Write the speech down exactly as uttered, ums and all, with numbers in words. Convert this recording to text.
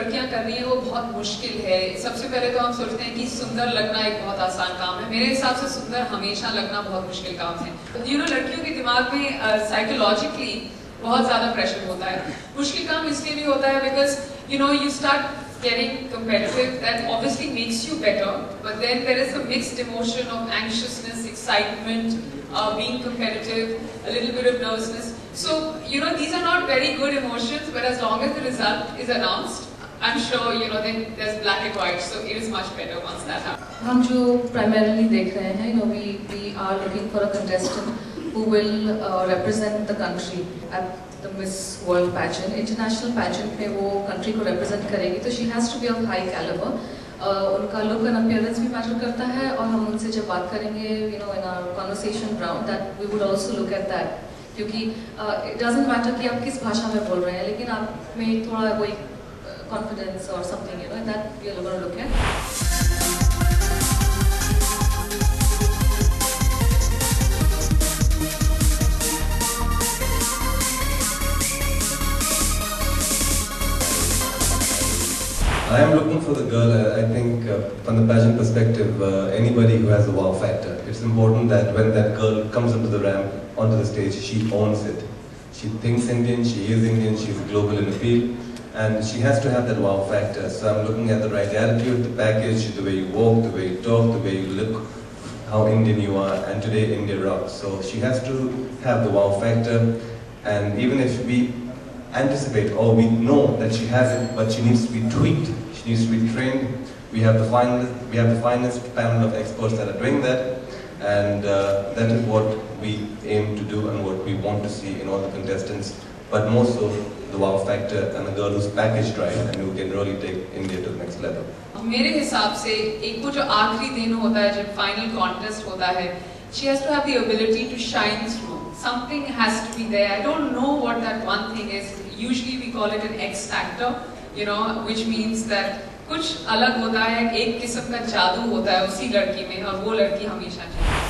लड़कियां कर रही हैं वो बहुत मुश्किल है। सबसे पहले तो हम सोचते हैं कि सुंदर लगना एक बहुत आसान काम है। मेरे हिसाब से सुंदर हमेशा लगना बहुत मुश्किल काम है। यू नो लड़कियों के दिमाग में साइकोलॉजिकली uh, बहुत ज़्यादा प्रेशर होता है। मुश्किल काम इसलिए भी होता है because you know you start getting competitive, that obviously makes you better, but then there is a mixed emotion of anxiousness, excitement, uh, being competitive, a little bit of nervousness. So, you know, these are not very good emotions, but as long as the result is announced, I'm sure, you know, then there's black and white, so it is much better once that happens. हम जो primarily देख रहे हैं, you know, we we are looking for a contestant who will uh, represent the country at the Miss World pageant, international pageant में वो country को represent करेगी, तो she has to be of high caliber. Uh, उनका look and appearance भी matter करता है, और हम उनसे जब बात करेंगे, you know, in our conversation round, that we would also look at that, क्योंकि uh, it doesn't matter कि आप किस भाषा में बोल रहे हैं, लेकिन आप में थोड़ा कोई confidence or something, you know, that we are going to look at. I am looking for the girl. I think uh, from the pageant perspective, uh, anybody who has a wow factor. It's important that when that girl comes onto the ramp, onto the stage, she owns it. She thinks Indian, she is Indian, she is global in appeal, and she has to have that wow factor. So I'm looking at the right attitude, the package, the way you walk, the way you talk, the way you look, how Indian you are, and today India rocks. So she has to have the wow factor, and even if we anticipate or we know that she has it, but she needs to be tweaked, she needs to be trained. We have the finest, we have the finest panel of experts that are doing that, and uh, that is what we aim to do and what we want to see in all the contestants, but more so the wow factor and the girl who's packaged right and who can really take India to the next level. मेरे हिसाब से एक वो जो आखिरी दिन होता है जब final contest होता है, she has to have the ability to shine through. Something has to be there. I don't know what that one thing is. Usually we call it an X factor, you know, which means that कुछ अलग होता है, एक किस्म का जादू होता है उसी लड़की में, और वो लड़की हमेशा चाहिए.